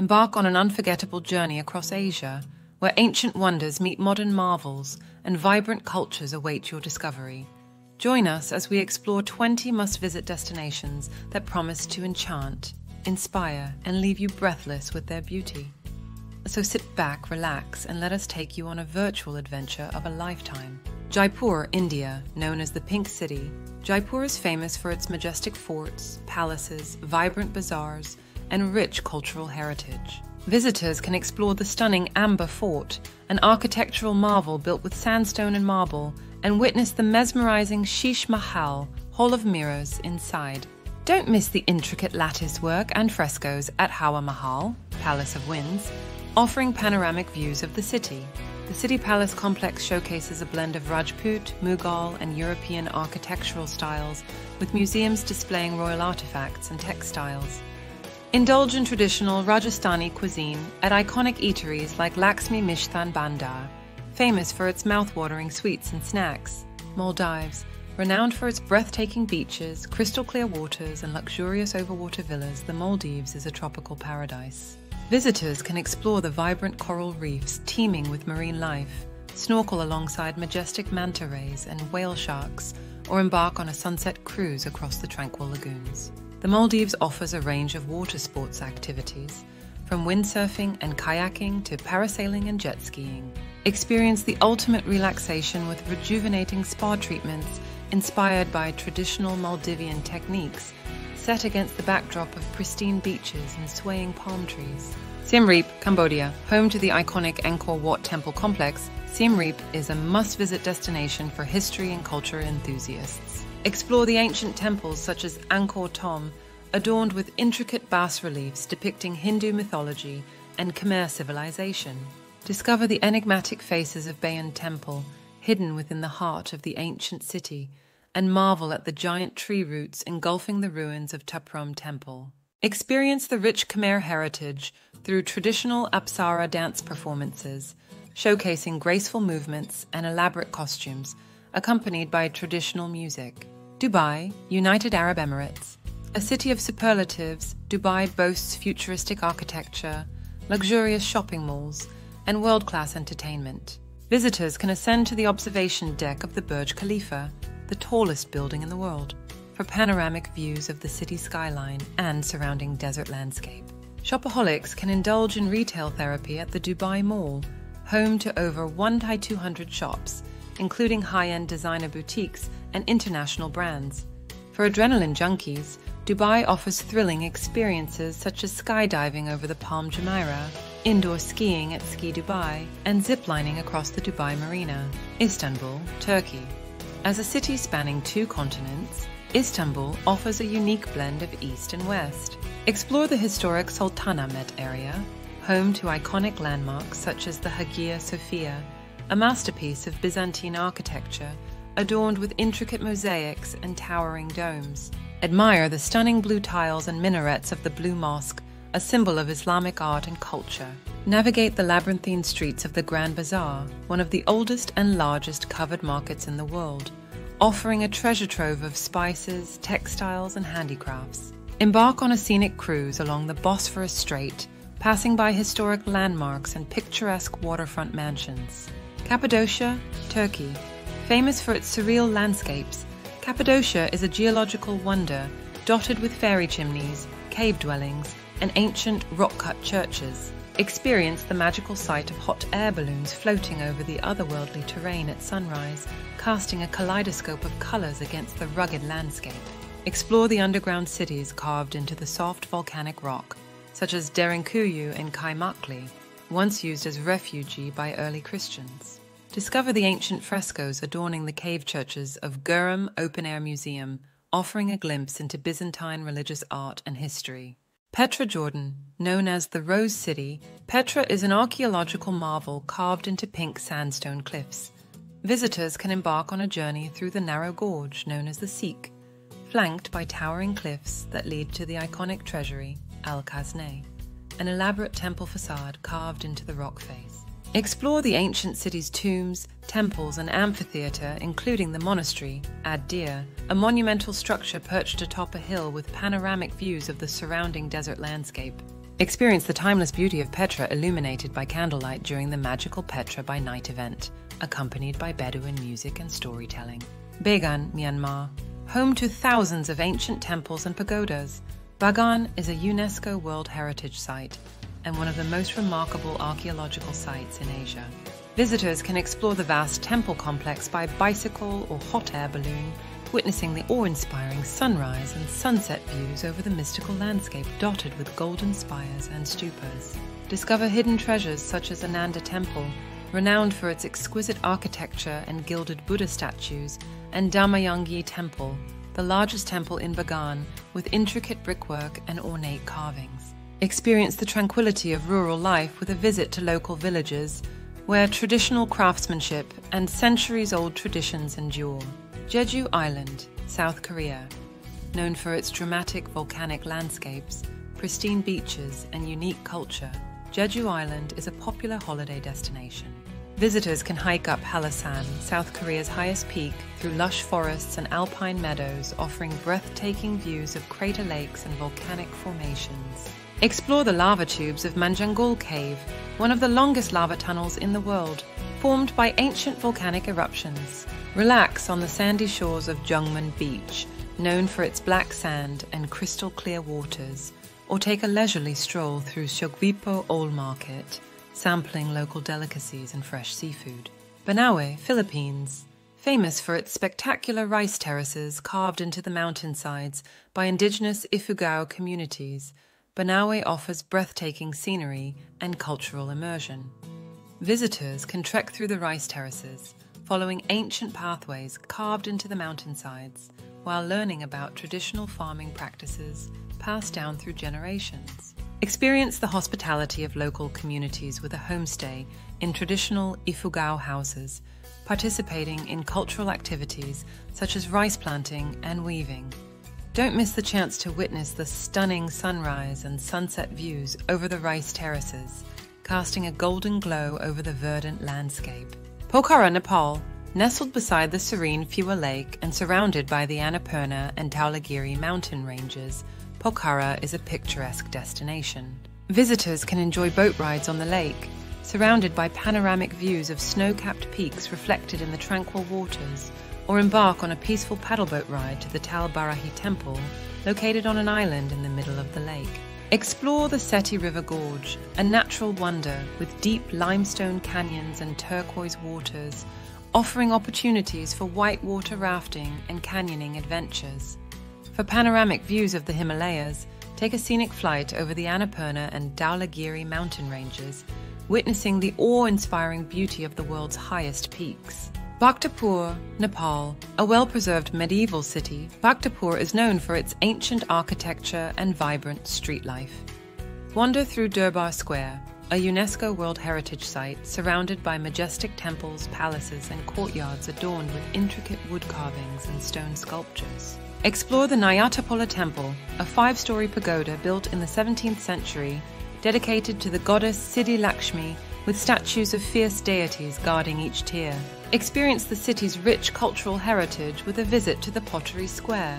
Embark on an unforgettable journey across Asia, where ancient wonders meet modern marvels and vibrant cultures await your discovery. Join us as we explore 20 must-visit destinations that promise to enchant, inspire, and leave you breathless with their beauty. So sit back, relax, and let us take you on a virtual adventure of a lifetime. Jaipur, India, known as the Pink City, Jaipur is famous for its majestic forts, palaces, vibrant bazaars, and rich cultural heritage. Visitors can explore the stunning Amber Fort, an architectural marvel built with sandstone and marble, and witness the mesmerizing Sheesh Mahal, Hall of Mirrors, inside. Don't miss the intricate lattice work and frescoes at Hawa Mahal, Palace of Winds, offering panoramic views of the city. The City Palace complex showcases a blend of Rajput, Mughal, and European architectural styles, with museums displaying royal artifacts and textiles. Indulge in traditional Rajasthani cuisine at iconic eateries like Laxmi Mishthan Bandar, famous for its mouth-watering sweets and snacks. Maldives, renowned for its breathtaking beaches, crystal-clear waters, and luxurious overwater villas, the Maldives is a tropical paradise. Visitors can explore the vibrant coral reefs teeming with marine life, snorkel alongside majestic manta rays and whale sharks, or embark on a sunset cruise across the tranquil lagoons. The Maldives offers a range of water sports activities, from windsurfing and kayaking to parasailing and jet skiing. Experience the ultimate relaxation with rejuvenating spa treatments inspired by traditional Maldivian techniques, set against the backdrop of pristine beaches and swaying palm trees. Siem Reap, Cambodia, home to the iconic Angkor Wat temple complex, Siem Reap is a must-visit destination for history and culture enthusiasts. Explore the ancient temples such as Angkor Thom, adorned with intricate bas-reliefs depicting Hindu mythology and Khmer civilization. Discover the enigmatic faces of Bayon Temple, hidden within the heart of the ancient city, and marvel at the giant tree roots engulfing the ruins of Ta Prohm Temple. Experience the rich Khmer heritage through traditional Apsara dance performances, showcasing graceful movements and elaborate costumes, accompanied by traditional music. Dubai, United Arab Emirates. A city of superlatives, Dubai boasts futuristic architecture, luxurious shopping malls, and world-class entertainment. Visitors can ascend to the observation deck of the Burj Khalifa, the tallest building in the world, for panoramic views of the city skyline and surrounding desert landscape. Shopaholics can indulge in retail therapy at the Dubai Mall, home to over 1,200 shops, including high-end designer boutiques and international brands. For adrenaline junkies, Dubai offers thrilling experiences such as skydiving over the Palm Jumeirah, indoor skiing at Ski Dubai, and ziplining across the Dubai Marina. Istanbul, Turkey. As a city spanning two continents, Istanbul offers a unique blend of East and West. Explore the historic Sultanahmet area, home to iconic landmarks such as the Hagia Sophia, a masterpiece of Byzantine architecture adorned with intricate mosaics and towering domes. Admire the stunning blue tiles and minarets of the Blue Mosque, a symbol of Islamic art and culture. Navigate the labyrinthine streets of the Grand Bazaar, one of the oldest and largest covered markets in the world, offering a treasure trove of spices, textiles, and handicrafts. Embark on a scenic cruise along the Bosphorus Strait, passing by historic landmarks and picturesque waterfront mansions. Cappadocia, Turkey. Famous for its surreal landscapes, Cappadocia is a geological wonder dotted with fairy chimneys, cave dwellings, and ancient rock-cut churches. Experience the magical sight of hot air balloons floating over the otherworldly terrain at sunrise, casting a kaleidoscope of colors against the rugged landscape. Explore the underground cities carved into the soft volcanic rock, such as Derinkuyu and Kaimakli, once used as refuge by early Christians. Discover the ancient frescoes adorning the cave churches of Gurham Open Air Museum, offering a glimpse into Byzantine religious art and history. Petra, Jordan, known as the Rose City, Petra is an archaeological marvel carved into pink sandstone cliffs. Visitors can embark on a journey through the narrow gorge known as the Sikh, flanked by towering cliffs that lead to the iconic treasury, Al Khazneh, an elaborate temple facade carved into the rock face. Explore the ancient city's tombs, temples, and amphitheatre, including the monastery, Ad Deir, a monumental structure perched atop a hill with panoramic views of the surrounding desert landscape. Experience the timeless beauty of Petra illuminated by candlelight during the magical Petra by Night event, accompanied by Bedouin music and storytelling. Bagan, Myanmar. Home to thousands of ancient temples and pagodas, Bagan is a UNESCO World Heritage Site and one of the most remarkable archaeological sites in Asia. Visitors can explore the vast temple complex by bicycle or hot air balloon, witnessing the awe-inspiring sunrise and sunset views over the mystical landscape dotted with golden spires and stupas. Discover hidden treasures such as Ananda Temple, renowned for its exquisite architecture and gilded Buddha statues, and Dhammayangyi Temple, the largest temple in Bagan, with intricate brickwork and ornate carvings. Experience the tranquility of rural life with a visit to local villages, where traditional craftsmanship and centuries-old traditions endure. Jeju Island, South Korea. Known for its dramatic volcanic landscapes, pristine beaches, and unique culture, Jeju Island is a popular holiday destination. Visitors can hike up Hallasan, South Korea's highest peak, through lush forests and alpine meadows, offering breathtaking views of crater lakes and volcanic formations. Explore the lava tubes of Manjangul Cave, one of the longest lava tunnels in the world, formed by ancient volcanic eruptions. Relax on the sandy shores of Jungmen Beach, known for its black sand and crystal clear waters, or take a leisurely stroll through Seogwipo Old Market, sampling local delicacies and fresh seafood. Banaue, Philippines. Famous for its spectacular rice terraces carved into the mountainsides by indigenous Ifugao communities, Banaue offers breathtaking scenery and cultural immersion. Visitors can trek through the rice terraces, following ancient pathways carved into the mountainsides, while learning about traditional farming practices passed down through generations. Experience the hospitality of local communities with a homestay in traditional Ifugao houses, participating in cultural activities such as rice planting and weaving. Don't miss the chance to witness the stunning sunrise and sunset views over the rice terraces, casting a golden glow over the verdant landscape. Pokhara, Nepal. Nestled beside the serene Phiwa Lake and surrounded by the Annapurna and Dhaulagiri mountain ranges, Pokhara is a picturesque destination. Visitors can enjoy boat rides on the lake, surrounded by panoramic views of snow-capped peaks reflected in the tranquil waters, or embark on a peaceful paddleboat ride to the Tal Barahi Temple, located on an island in the middle of the lake. Explore the Seti River Gorge, a natural wonder with deep limestone canyons and turquoise waters, offering opportunities for whitewater rafting and canyoning adventures. For panoramic views of the Himalayas, take a scenic flight over the Annapurna and Dhaulagiri mountain ranges, witnessing the awe-inspiring beauty of the world's highest peaks. Bhaktapur, Nepal. A well-preserved medieval city, Bhaktapur is known for its ancient architecture and vibrant street life. Wander through Durbar Square, a UNESCO World Heritage Site surrounded by majestic temples, palaces, and courtyards adorned with intricate wood carvings and stone sculptures. Explore the Nyatapola Temple, a five-story pagoda built in the 17th century, dedicated to the goddess Siddhi Lakshmi, with statues of fierce deities guarding each tier. Experience the city's rich cultural heritage with a visit to the Pottery Square,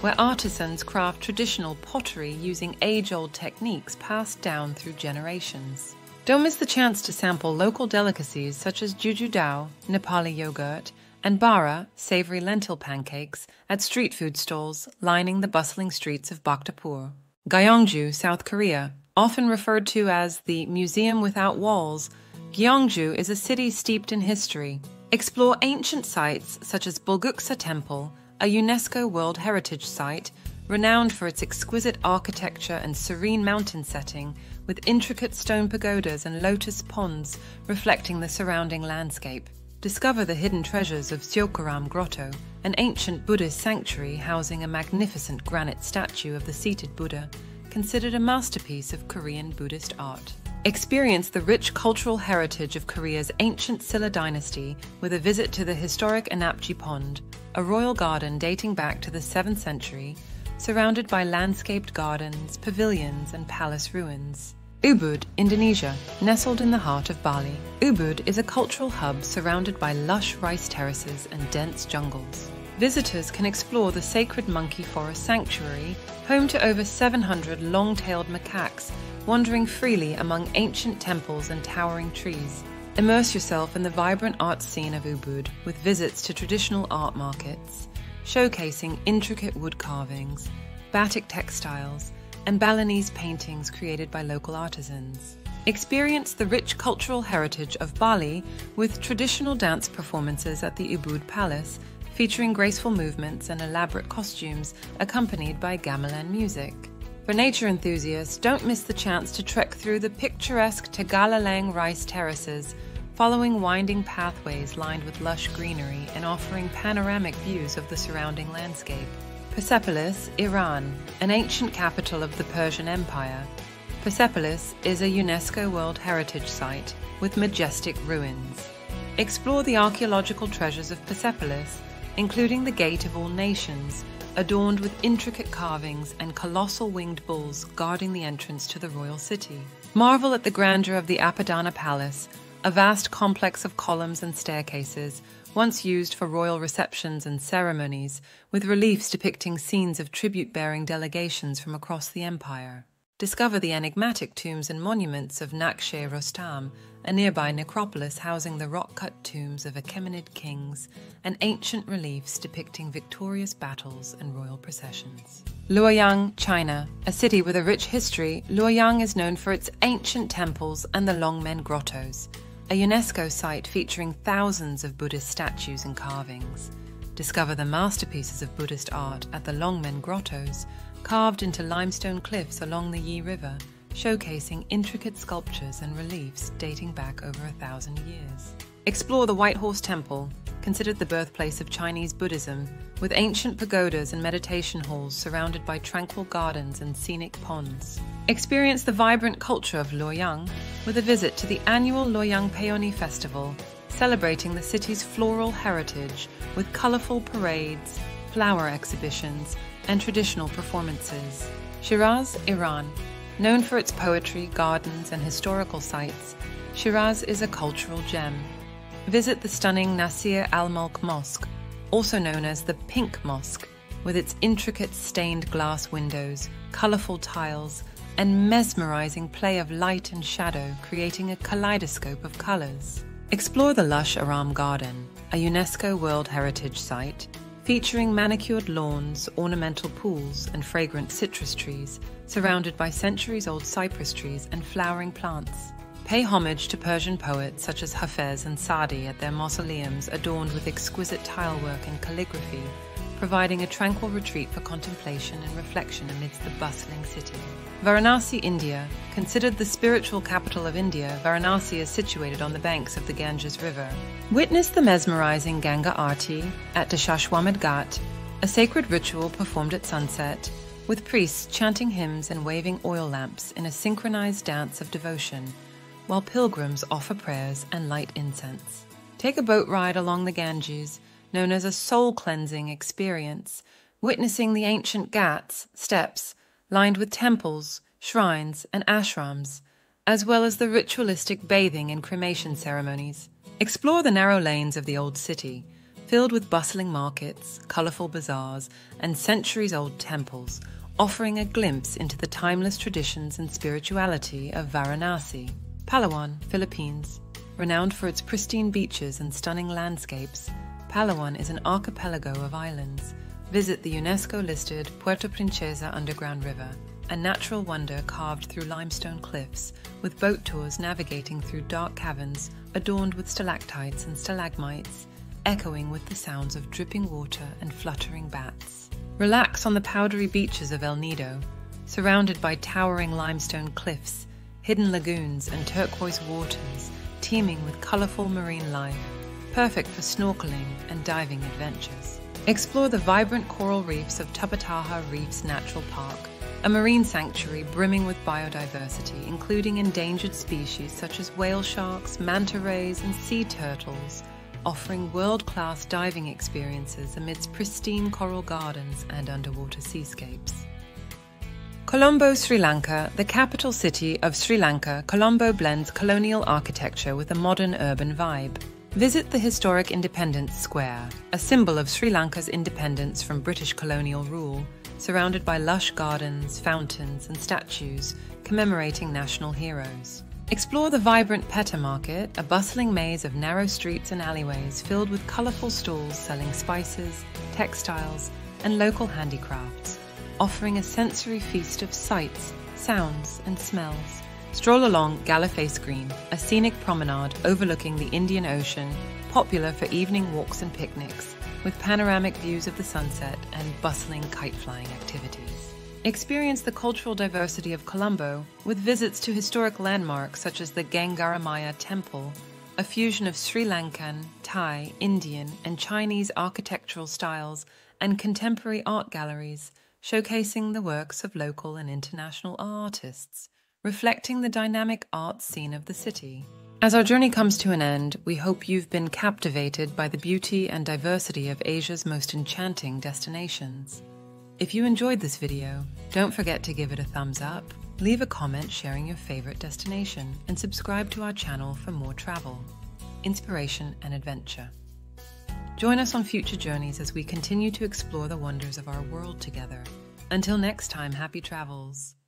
where artisans craft traditional pottery using age-old techniques passed down through generations. Don't miss the chance to sample local delicacies such as jujudao, Nepali yogurt, and bara, savory lentil pancakes, at street food stalls lining the bustling streets of Bhaktapur. Gyeongju, South Korea. Often referred to as the Museum Without Walls, Gyeongju is a city steeped in history. Explore ancient sites such as Bulguksa Temple, a UNESCO World Heritage Site, renowned for its exquisite architecture and serene mountain setting, with intricate stone pagodas and lotus ponds reflecting the surrounding landscape. Discover the hidden treasures of Gurham Grotto, an ancient Buddhist sanctuary housing a magnificent granite statue of the seated Buddha, considered a masterpiece of Korean Buddhist art. Experience the rich cultural heritage of Korea's ancient Silla dynasty with a visit to the historic Annapji Pond, a royal garden dating back to the 7th century, surrounded by landscaped gardens, pavilions, and palace ruins. Ubud, Indonesia, nestled in the heart of Bali. Ubud is a cultural hub surrounded by lush rice terraces and dense jungles. Visitors can explore the sacred monkey forest sanctuary, home to over 700 long-tailed macaques, wandering freely among ancient temples and towering trees. Immerse yourself in the vibrant art scene of Ubud with visits to traditional art markets, showcasing intricate wood carvings, batik textiles, and Balinese paintings created by local artisans. Experience the rich cultural heritage of Bali with traditional dance performances at the Ubud Palace, featuring graceful movements and elaborate costumes accompanied by gamelan music. For nature enthusiasts, don't miss the chance to trek through the picturesque Tagalalang rice terraces, following winding pathways lined with lush greenery and offering panoramic views of the surrounding landscape. Persepolis, Iran, an ancient capital of the Persian Empire. Persepolis is a UNESCO World Heritage Site with majestic ruins. Explore the archaeological treasures of Persepolis, including the Gate of All Nations, adorned with intricate carvings and colossal winged bulls guarding the entrance to the royal city. Marvel at the grandeur of the Apadana Palace, a vast complex of columns and staircases, once used for royal receptions and ceremonies, with reliefs depicting scenes of tribute-bearing delegations from across the empire. Discover the enigmatic tombs and monuments of Naqsh-e Rostam, a nearby necropolis housing the rock-cut tombs of Achaemenid kings and ancient reliefs depicting victorious battles and royal processions. Luoyang, China. A city with a rich history, Luoyang is known for its ancient temples and the Longmen Grottoes, a UNESCO site featuring thousands of Buddhist statues and carvings. Discover the masterpieces of Buddhist art at the Longmen Grottoes, carved into limestone cliffs along the Yi River, showcasing intricate sculptures and reliefs dating back over 1,000 years. Explore the White Horse Temple, considered the birthplace of Chinese Buddhism, with ancient pagodas and meditation halls surrounded by tranquil gardens and scenic ponds. Experience the vibrant culture of Luoyang with a visit to the annual Luoyang Peony Festival, celebrating the city's floral heritage with colorful parades, flower exhibitions, and traditional performances. Shiraz, Iran. Known for its poetry, gardens, and historical sites, Shiraz is a cultural gem. Visit the stunning Nasir al-Mulk Mosque, also known as the Pink Mosque, with its intricate stained glass windows, colorful tiles, and mesmerizing play of light and shadow, creating a kaleidoscope of colors. Explore the lush Aram Garden, a UNESCO World Heritage Site, featuring manicured lawns, ornamental pools, and fragrant citrus trees, surrounded by centuries-old cypress trees and flowering plants. Pay homage to Persian poets such as Hafez and Saadi at their mausoleums adorned with exquisite tilework and calligraphy, providing a tranquil retreat for contemplation and reflection amidst the bustling city. Varanasi, India. Considered the spiritual capital of India, Varanasi is situated on the banks of the Ganges River. Witness the mesmerizing Ganga Aarti at Dashashwamedh Ghat, a sacred ritual performed at sunset, with priests chanting hymns and waving oil lamps in a synchronized dance of devotion, while pilgrims offer prayers and light incense. Take a boat ride along the Ganges, known as a soul-cleansing experience, witnessing the ancient ghats, steps, lined with temples, shrines, and ashrams, as well as the ritualistic bathing and cremation ceremonies. Explore the narrow lanes of the old city, filled with bustling markets, colorful bazaars, and centuries-old temples, offering a glimpse into the timeless traditions and spirituality of Varanasi. Palawan, Philippines. Renowned for its pristine beaches and stunning landscapes, Palawan is an archipelago of islands. Visit the UNESCO-listed Puerto Princesa Underground River, a natural wonder carved through limestone cliffs, with boat tours navigating through dark caverns adorned with stalactites and stalagmites, echoing with the sounds of dripping water and fluttering bats. Relax on the powdery beaches of El Nido, surrounded by towering limestone cliffs, hidden lagoons and turquoise waters, teeming with colorful marine life, perfect for snorkeling and diving adventures. Explore the vibrant coral reefs of Tupataha Reefs Natural Park, a marine sanctuary brimming with biodiversity, including endangered species such as whale sharks, manta rays, and sea turtles, offering world-class diving experiences amidst pristine coral gardens and underwater seascapes. Colombo, Sri Lanka. The capital city of Sri Lanka, Colombo blends colonial architecture with a modern urban vibe. Visit the historic Independence Square, a symbol of Sri Lanka's independence from British colonial rule, surrounded by lush gardens, fountains, and statues commemorating national heroes. Explore the vibrant Peta Market, a bustling maze of narrow streets and alleyways filled with colorful stalls selling spices, textiles, and local handicrafts, offering a sensory feast of sights, sounds, and smells. Stroll along Gallifrey Green, a scenic promenade overlooking the Indian Ocean, popular for evening walks and picnics, with panoramic views of the sunset and bustling kite-flying activities. Experience the cultural diversity of Colombo with visits to historic landmarks such as the Gangaramaya Temple, a fusion of Sri Lankan, Thai, Indian, and Chinese architectural styles and contemporary art galleries, showcasing the works of local and international artists, reflecting the dynamic art scene of the city. As our journey comes to an end, we hope you've been captivated by the beauty and diversity of Asia's most enchanting destinations. If you enjoyed this video, don't forget to give it a thumbs up, leave a comment sharing your favorite destination, and subscribe to our channel for more travel, inspiration, and adventure. Join us on future journeys as we continue to explore the wonders of our world together. Until next time, happy travels!